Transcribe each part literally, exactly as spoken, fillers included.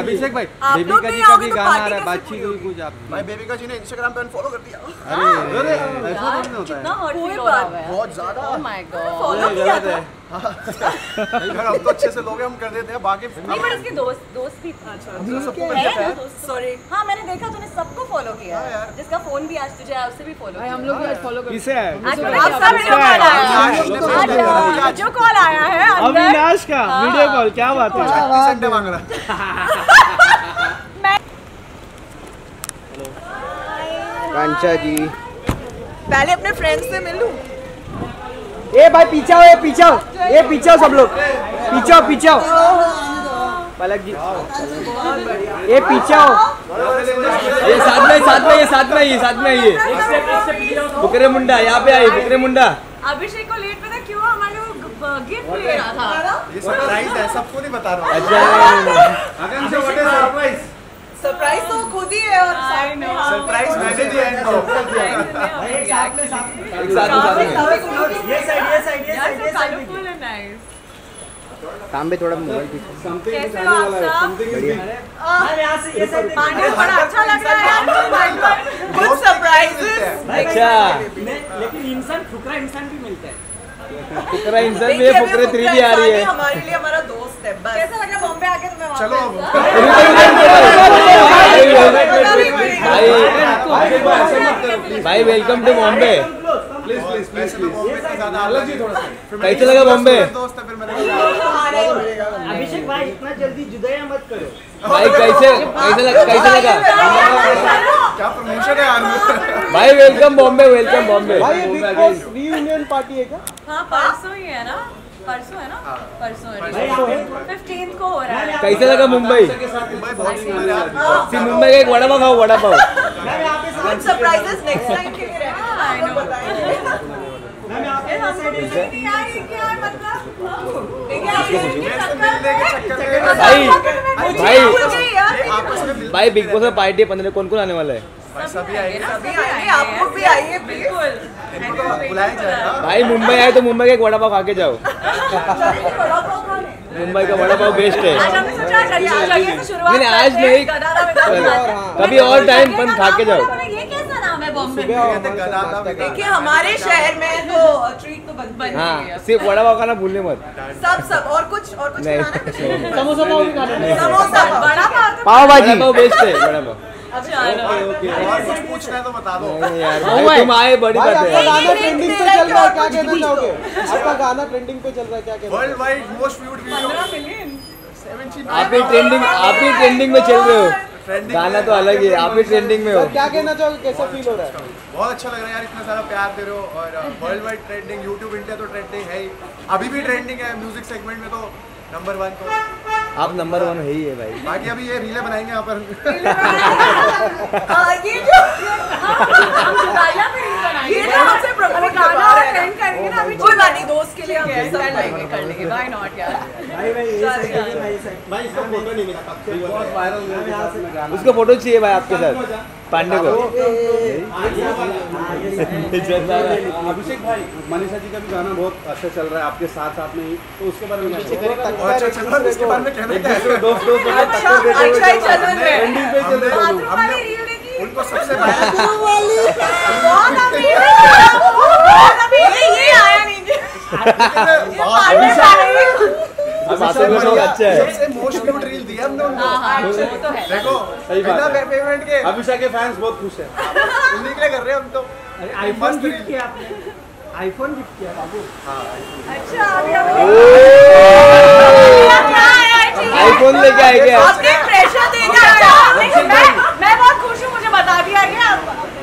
अभिषेक भाई बेबिका जी का भी गाना आ रहा है, बातचीत हुई कुछ आप भाई। बेबिका जी ने इंस्टाग्राम पे अनफॉलो कर दिया। अरे ऐसा नहीं होता है, कोई बात बहुत ज्यादा ओह माय गॉड फॉलो किया था। हम तो अच्छे से लोग हम कर देते हैं, बाकी नहीं पर इसके दोस्त दोस्त भी अच्छा सबको पता है। सॉरी हां मैंने देखा तूने सबको फॉलो किया है, जिसका फोन भी आज तुझे आया उसे भी फॉलो किया। हम लोग भी आज फॉलो कर किसे है आप सब लोग आया जो कॉल आया है अविनाश का वीडियो कॉल, क्या बात है संडे मांग रहा। कांचा जी पहले अपने फ्रेंड्स से मिलूं। ए भाई पीछे आओ, ए पीछे आओ, ए पीछे आओ सब लोग, पीछे आओ पीछे आओ पलक जी, ए पीछे आओ, ये साथ में साथ में ये साथ में ये साथ में ये फुकरे मुंडा यहाँ पे आई। फुकरे मुंडा अभिषेक को लेट पता क्यों हमारे गिफ्ट ले रहा था, ये सरप्राइज है सबको नहीं बता रहा हूँ। सरप्राइज तो खुद ही है और सरप्राइज मैंने दिया इनको साथ में साथ में ये साइड ये साइड ये साइड ये साइड फुल एंड नाइस। तांबे थोड़ा मोबाइल की समथिंग वाला समथिंग अरे यहां से ये साइड पानी बड़ा अच्छा लग रहा है माइंड पर कुछ सरप्राइजेस। अच्छा लेकिन इंसान फुकरा इंसान भी मिलता है, फुकरा इंसान भी है, फुकरे थ्री भी आ रही है हमारे लिए, हमारा दोस्त है बस। कैसा लग रहा बॉम्बे आके तुम्हें? चलो भाई भाई welcome to Bombay. Please please please please कैसे लगा बॉम्बे? अभिषेक भाई इतना जल्दी जुदाई मत करो भाई। कैसे कैसे लगा कैसे लगा क्या प्रमोशन है यार भाई। वेलकम बॉम्बे, वेलकम बॉम्बे भाई। बिग बॉस रीयूनियन पार्टी है क्या? हाँ परसों ही है ना, परसों है ना, परसों पंद्रह को हो रहा है। कैसे लगा मुंबई? मुंबई का एक वड़ा पाव खाओ, vada pav. Surprises next time के लिए आई नो भाई भाई भाई। बिग बॉस में पार्टी पंद्रह कौन कौन आने वाला है? सभी आएंगे सभी आएंगे, आपको भी आइए बिल्कुल बुलाया जाएगा भाई। मुंबई आए तो मुंबई का एक वड़ा पाव खा के जाओ, मुंबई का वड़ा पाव बेस्ट है। नहीं आज नहीं कभी और टाइम पर खा के जाओ। ये कैसा नाम है बॉम्बे? देखिए हमारे शहर में तो ट्रीट तो बन बन हाँ सिर्फ वड़ा पाव खाना भूलने मत, सब सब और कुछ और कुछ नहीं। समोसा पाव समोसा वड़ा पाव पाव भाजी पाव बेस्ट है वड़ा पाव। अच्छा और कुछ पूछना है तो बता दो यार। तुम आए बड़ी बात है। आपका गाना ट्रेंडिंग पे चल रहा है, क्या कहना चाहोगे? आपका गाना ट्रेंडिंग पे चल रहा है, क्या कहना? World wide most viewed video सत्रह मिलियन। आप भी ट्रेंडिंग, आप भी ट्रेंडिंग में चल रहे हो, गाना तो अलग है, आप भी ट्रेंडिंग में हो, क्या कहना चाहोगे? कैसा फील हो रहा है? बहुत अच्छा लग रहा है यार, इतना सारा प्यार दे रहे हो और world wide trending, YouTube India तो ट्रेंडिंग है, अभी भी ट्रेंडिंग है, म्यूजिक सेगमेंट में तो नंबर वन तो आप नंबर वन है ही है भाई। बाकी अभी ये रीले बनाएंगे यहाँ पर। आ, ये जो ये जो हमसे प्रमोट गाना ट्रेंड करेंगे ना, अभी कोई बात नहीं दोस्त के लिए हम सब लाएंगे कर लेंगे। व्हाई नॉट यार भाई भाई ये सही भाई सही भाई। इसको फोटो नहीं मिला कब से बहुत वायरल हो गया, उसको फोटो चाहिए भाई आपके साथ पांडे को। अभिषेक भाई मनीषा जी का भी गाना बहुत अच्छा चल रहा है आपके साथ साथ में, तो उसके बारे में इसके बारे में कहना क्या है? दोस्त दोस्त उनको सबसे अच्छा है रील दिया हमने उनको। देखो बिना पेमेंट के अभिषेक के फैंस बहुत खुश हैं, उन्हीं के लिए कर रहे हैं हम तो। आईफोन गिफ्ट किया आपने? आईफोन गिफ्ट किया बाबू? हाँ अच्छा आईफोन लेके आए क्या? आपने प्रेशर देना है, मैं मैं बहुत खुश हूँ, मुझे बता दिया गया।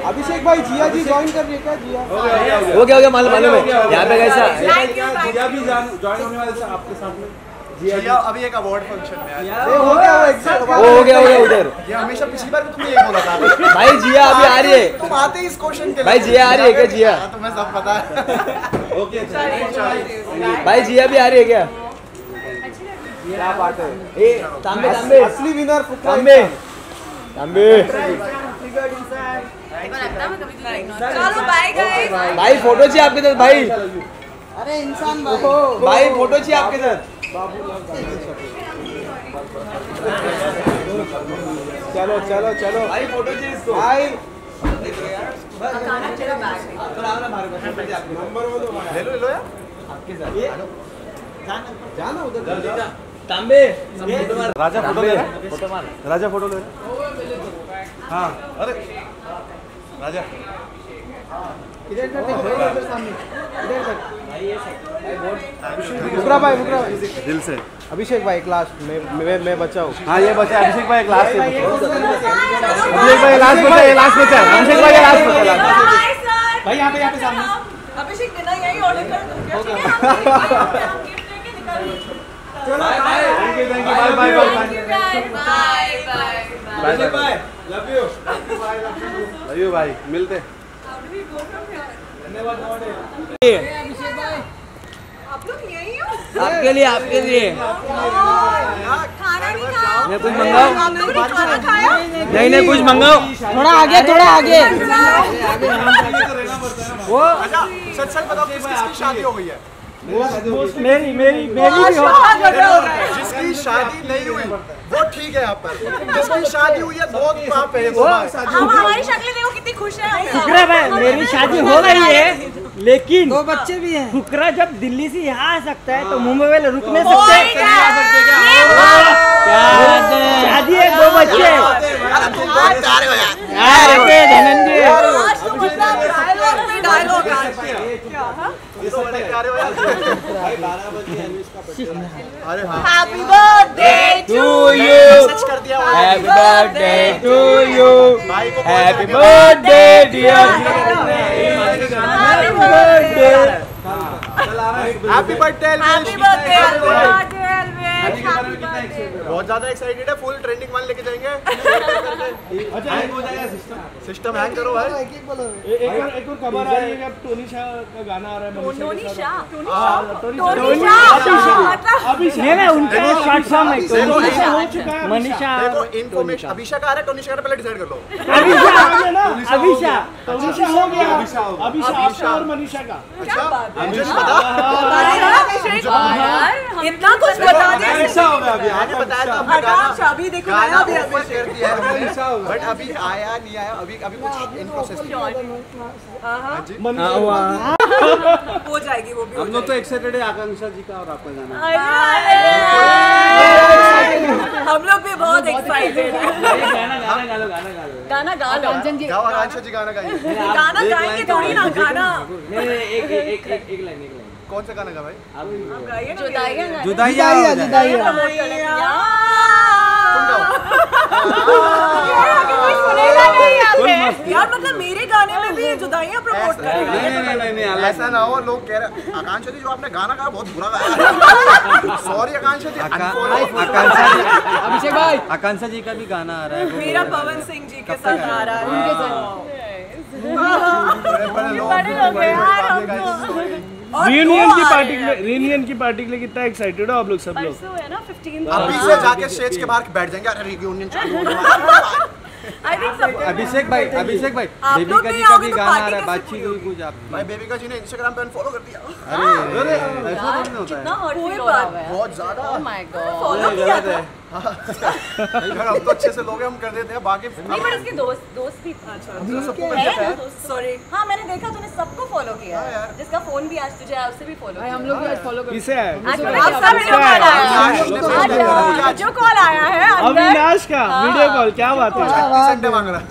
अभिषेक भाई जिया जी ज्वाइन कर रही है क्या? जिया हो गया हो गया मालूम मालूम है यहाँ पे कैसा जिया भी ज्वाइन होने वाले थे आपके साथ में। जिया अभी एक अवार्ड फंक्शन में आया हो गया वो हो गया हो गया उधर। ये हमेशा पिछली बार तुमने ये बोला था भाई। जिया अभी आ रही है, तुम आते ही इस क्वेश्चन के लिए भाई। जिया आ रही है क्या? जिया तुम्हें सब पता है। ओके भाई जिया भी आ रही है क्या? क्या बात है। ए तांबे तांबे असली विनर तांबे तांबे चलो बाय गाइस। भाई फोटो चाहिए आपके साथ भाई। अरे इंसान भाई फोटो चाहिए आपके साथ। बाबू चलो चलो चलो भाई फोटो चीज तो भाई अचानक तेरा बैग तो आओ ना हमारे पास नंबर वो दो ले लो लो यार आपके साथ जाना जाना उधर तांबे राजा फोटो ले फोटो मार राजा फोटो ले हां अरे राजा इधर कर इधर सामने इधर कर भाई ये से फुकरा भाई फुकरा भाई दिल से अभिषेक भाई क्लास में मैं मैं बचाऊं हां ये बचा अभिषेक भाई क्लास से अभिषेक भाई लास्ट बचा ये लास्ट बचा अभिषेक भाई लास्ट बचा भाई यहां पे यहां पे सामने अभिषेक बिना यही ऑर्डर कर दूं क्या चलो bye bye thank you thank you bye bye bye bye bye bye love you bye love you भाई मिलते धन्यवाद नोडे अभिषेक भाई आप लोग यहीं हो आपके लिए आपके लिए खाना नहीं खाओ मैं कुछ मंगाऊं नहीं नहीं कुछ मंगाओ थोड़ा आगे थोड़ा आगे वो सच सच बताओ किसकी शादी हो गई है मेरी मेरी मेरी भी हो जिसकी शादी नहीं हुई वो ठीक है आप पर जिसकी शादी हुई है बहुत पाप है हमारी शक्ल देखो कितनी खुश है फुकरा भाई मेरी शादी हो रही है लेकिन दो बच्चे भी हैं फुकरा जब दिल्ली से यहाँ आ सकता है तो मुंबई में रुक नहीं सकते शादी है दो बच्चे अरे हाँ happy birthday to you happy birthday to you happy birthday dear happy birthday happy birthday happy birthday बहुत ज्यादा एक्साइटेड है फुल ट्रेंडिंग मान लेके जाएंगे अच्छा हैंग हो जाएगा सिस्टम सिस्टम हैंग करो भाई एक एक बोलो एक और एक और खबर आ रही है अब टोनी शाह का गाना आ रहा है Tony Shah Tony Shah Tony Shah Abhishek नहीं नहीं उनका शॉर्ट फॉर्म है टोनी शाह हो चुका है मनीषा देखो इनफॉर्मेशन अभिषेक आ रहा है टोनी शाह का पहले डिसाइड कर लो अभिषेक अभिषेक टोनी शाह हो गया अभिषेक और मनीषा का अच्छा मुझे नहीं पता इतना कुछ बता दे ऐसा हो गया अभी आगे बताया था हमने गाना अभी देखो गाना भी अभी कर दिया है बट अभी आया नहीं आया अभी अभी कुछ इन प्रोसेस में हां हो जाएगी वो भी हम लोग तो एक्साइटेड है आकांक्षा जी का और आपका गाना हम लोग भी बहुत एक्साइटेड हैं गाना गाना गा लो गाना गा लो गाना गा लो रंजन जी गाओ आकांक्षा जी गाना गाइए गाना गाएंगे थोड़ी ना गाना नहीं एक एक एक लाइन एक कौन सा गाना गा भाई आप गाइए ना जुदाई जुदाई जुदाई यार मतलब मेरे गाने में भी जुदाइयां प्रमोट करेंगे नहीं नहीं नहीं ऐसा ना हो लोग कह रहे आकांक्षा जी जो आपने गाना गाया बहुत बुरा गाया सॉरी आकांक्षा जी आकांक्षा जी अभिषेक भाई आकांक्षा जी का भी गाना आ रहा है मेरा पवन सिंह जी के साथ आ रहा है उनके साथ रीयूनियन की पार्टी के लिए रीयूनियन की पार्टी के लिए कितना एक्साइटेड हो आप लोग सब लोग है ना पंद्रह अभी से जाके स्टेज के बाहर बैठ जाएंगे अरे रीयूनियन चालू होगा आई थिंक अभिषेक भाई अभिषेक भाई बेबिका जी का भी गाना आ रहा है बातचीत हुई कुछ आप भाई बेबिका जी ने इंस्टाग्राम पे अनफॉलो कर दिया अरे अरे ऐसा थोड़ी ना होता है कोई बात बहुत ज्यादा ओह माय गॉड फॉलो किया था हां हम तो अच्छे से लोग हैं हम कर देते हैं बाकी नहीं पर इसके दोस्त दोस्त भी अच्छा सबको पता है सॉरी हां मैंने देखा तूने सबको फॉलो किया जिसका फोन भी आज तुझे आया उससे भी फॉलो भाई हम लोग भी आज फॉलो कर किसे आप सब वीडियो कॉल आया जो कॉल आया है अविनाश का वीडियो कॉल क्या बात है अंडे मांग रहा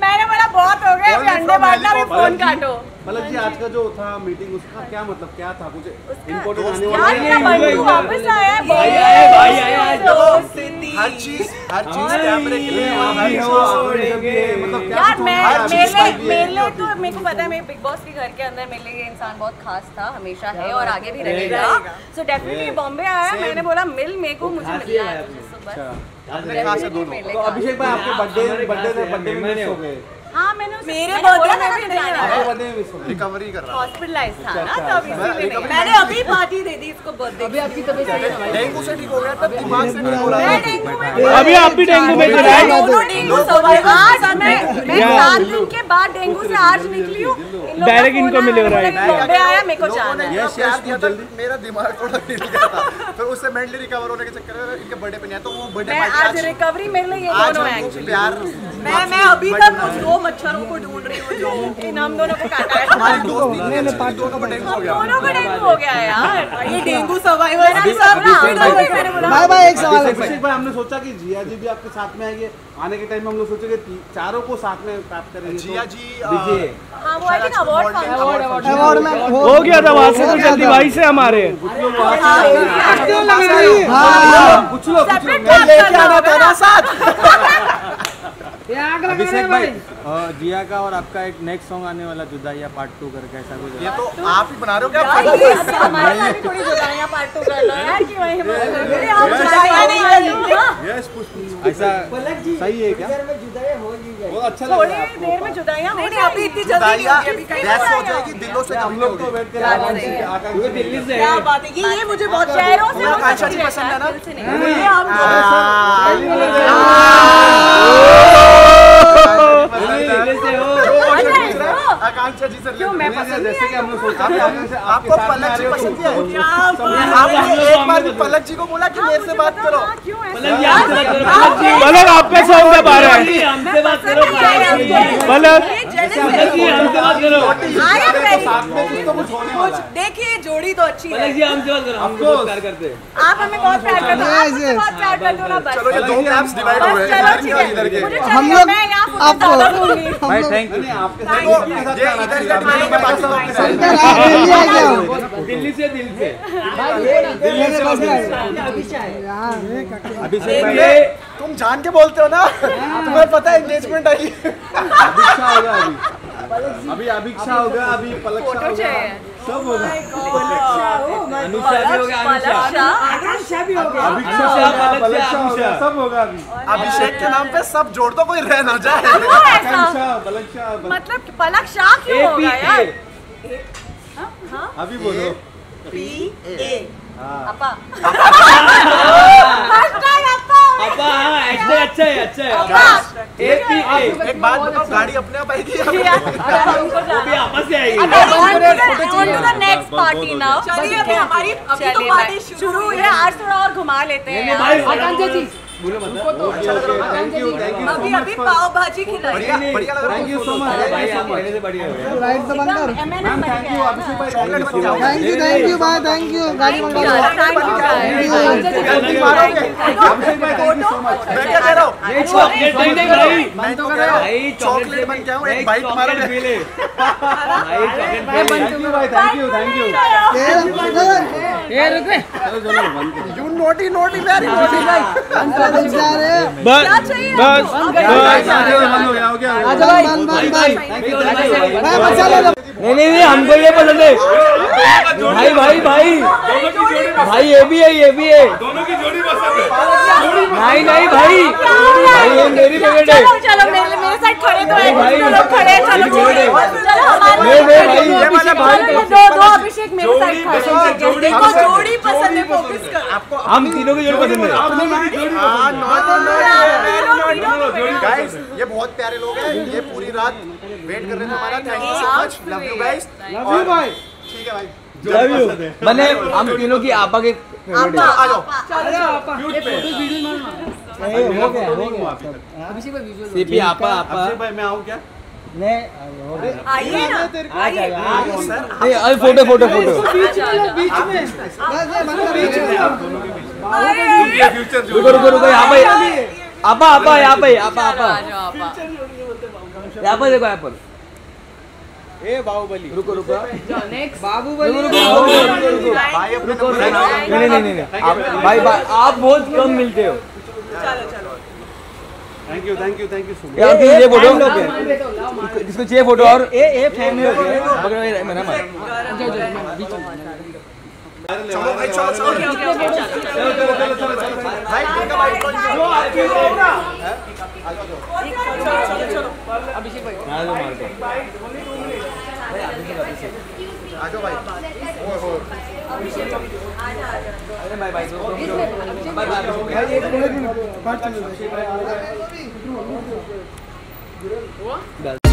मैंने बोला बहुत हो गया अंडे बांटना भी फोन काटो मतलब जी आज का जो था मीटिंग उसका क्या मतलब क्या था मुझे इम्पोर्टेंट आने वाला वापस आया भाई भाई आया हर चीज हर चीज कैमरे के लिए मतलब यार मैं मेरे मेरे तो मेरे को पता है मेरे बिग बॉस के घर के अंदर मेरे लिए ये इंसान बहुत खास था हमेशा है और आगे भी रहेगा सो डेफिनेटली बॉम्बे आया मैंने बोला मिल मेरे को मुझे मिलना है तो अभिषेक भाई आपके बर्थडे बर्थडे बर्थडे में हो गए हाँ मैंने उसे मेरे बर्थडे में भी नहीं आया, रिकवरी कर रहा, हॉस्पिटलाइज था ना तब, इसीलिए मैंने अभी पार्टी दे दी इसको बर्थडे। अभी आपकी तबीयत सही है? डेंगू से ठीक हो गया, तब दिमाग से ठीक हो रहा है। मैं डेंगू में, अभी आप भी डेंगू में चला है, दोनों डेंगू सर्वाइव। आज मैं मैं सात दिन के बाद डेंगू से आज निकली हूँ, डायरेक्ट इनको मिले हो रहा है। बर्थडे आया मेरे को जाना है, मेरा दिमाग थोड़ा हिल गया था, फिर उससे मेंटली रिकवर होने के चक्कर में इनके बर्थडे पे नहीं आया, तो वो बर्थडे आज रिकवरी मेरे लिए ये दोनों एक्चुअली प्यार। मैं मैं अभी तक उस दो मच्छरों को ढूंढ रही हूँ जो इन हम दोनों को काटा है। हमारी दोस्ती में पांच दोनों का डेंगू हो गया, दोनों का डेंगू हो गया यार, ये डेंगू सर्वाइवर है सब ना। Bye bye. एक सवाल है, हमने सोचा कि जिया जी भी आपके साथ में आएंगे, आने के टाइम में हम लोग सोचे कि चारों को साथ में प्राप्त करेंगे। जिया जी देखिए अवार्ड में हो गया था, वहाँ से तो जल्दी भाई से हमारे कुछ लोग अभिषेक भाई, जिया का और आपका एक नेक्स्ट सॉन्ग आने वाला जुदाइया पार्ट टू करके, ऐसा कुछ? ये तो आप ही बना रहे हो क्या? हमारे साथ थोड़ी जुदाइया पार्ट टू कर लो यार, क्यों आप जुदाइया नहीं कर रहे? यस पुष्प, ऐसा सही है क्या? देर में जुदाइया हो गई, बहुत अच्छा लगा। थोड़ी देर में जुदाइया हो गई, अभी इतनी जल्दी अभी कैसे हो जाएगी? दिलों से हम लोग तो वेट कर रहे हैं, ये दिल्ली से क्या बात है? ये ये मुझे बहुत शहरों से अच्छा जी पसंद है ना, ये हम आकांक्षा जी सर क्यों मैं पसंद जैसे कि हमने सोचा था। आपको पलक जी पसंद है? आपने एक बार भी पलक जी को बोला कि मेरे से बात करो? पलक आपका सॉन्ग कब आ रहा है? हमसे बात करो पलक, हमसे बात करो। कुछ देखिए जोड़ी तो अच्छी है, हमसे बात करो, हम बहुत प्यार करते हैं, आप हमें बहुत प्यार करते हो, आप बहुत प्यार करते हो ना। बस चलो ये दो ग्राफ्स डिवाइड हो गए हम लोग आपको। भाई थैंक यू, आपके साथ ये इधर इधर दिल्ली के पास से दिल्ली से दिल से दिल्ली से अभिषेक भाई, तुम जान के बोलते हो ना, तुम्हें पता है एंगेजमेंट आई। अभिषेक होगा अभी, अभिषेक होगा अभी, पलक होगा, सब होगा, अनुषा भी होगा, अनुषा भी होगा, अभिषेक पलक होगा, सब होगा। अभी अभिषेक के नाम पे सब जोड़ दो, कोई रह ना जाए। मतलब पलक शाह क्यों होगा यार? अभी बोलो पी ए अपा अपा। अच्छा अच्छा है, अच्छा है। एक एक बात बताओ, गाड़ी अपने आप आएगी आपस से आएगी? नेक्स्ट पार्टी ना, चलिए अभी हमारी पार्टी शुरू हुई है, आज थोड़ा और घुमा लेते हैं। अभी अभी पाव भाजी खिलाई, thank you so much, thank you thank you भाई, थैंक यू गाड़ी चॉकलेट बन गया हूँ, एक बाइट मारो पी ले भाई। Thank you thank you, you naughty naughty very naughty भाई। बस बस नहीं नहीं, हमको ये पसंद है भाई भाई भाई भाई, ये भी है ये भी है, दोनों की जोड़ी पसंद है। भाई नहीं भाई भाई, मेरी फेवरेट है। चलो मेरे साथ खड़े तो खड़े, चलो अभिषेक मेरे साथ जोड़ी पसंद है, फोकस कर। आपको हम तीनों की जोड़ी पसंद है। गाइस ये बहुत प्यारे लोग हैं, ये पूरी रात वेट कर रहे थे हमारा। Thank you so much, love you guys, love you भाई, ठीक है भाई, लव यू। मैंने हम तीनों की आपा के आपा आ जाओ, चलो आपा ये फोटो वीडियो मारना है। हो गया हो गया अभिषेक भाई, विजुअल सीपी आपा आपा। अभिषेक भाई मैं आऊं क्या? नहीं आइए ना, आइए अभी फोटो फोटो फोटो बीच में बीच में। रुको रुको रुको, यहाँ पे आपा आपा, यहाँ पे आपा आपा, यहाँ पर देखो, यहाँ पर ए बाहुबली। रुको रुको नेक्स्ट बाहुबली, रुको नहीं नहीं नहीं भाई, आप बहुत कम मिलते हो। चलो चलो thank you thank you thank you so much. यार ये फोटो इसको चाहिए फोटो, और ए ए फैमिली हो गया मेरा मत। चलो भाई चलो चलो चलो चलो चलो चलो चलो भाई, इनका भाई जो आपके होगा। अभिषेक भाई भाई भाई भाई